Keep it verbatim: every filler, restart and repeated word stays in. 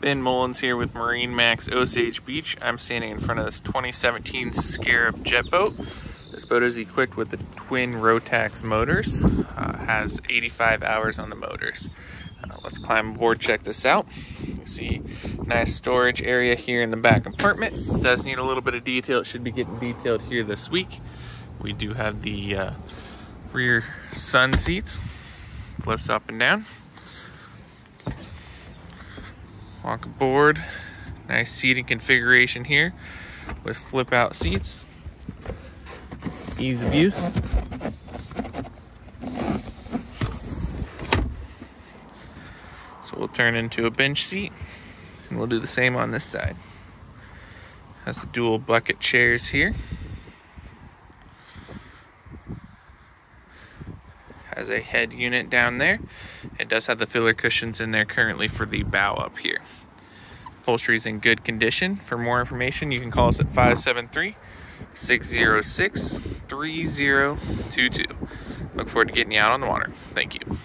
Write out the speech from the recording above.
Ben Mullins here with MarineMax Osage Beach. I'm standing in front of this twenty seventeen Scarab jet boat. This boat is equipped with the twin Rotax motors. Uh, has eighty-five hours on the motors. Uh, let's climb aboard, check this out. You see nice storage area here in the back compartment. It does need a little bit of detail. It should be getting detailed here this week. We do have the uh, rear sun seats. Flips up and down. Walk aboard, nice seating configuration here with flip out seats, ease of use. So we'll turn into a bench seat and we'll do the same on this side. Has the dual bucket chairs here. Has a head unit down there. It does have the filler cushions in there currently for the bow up here. Upholstery is in good condition. For more information, you can call us at five seven three, six zero six, three zero two two. Look forward to getting you out on the water. Thank you.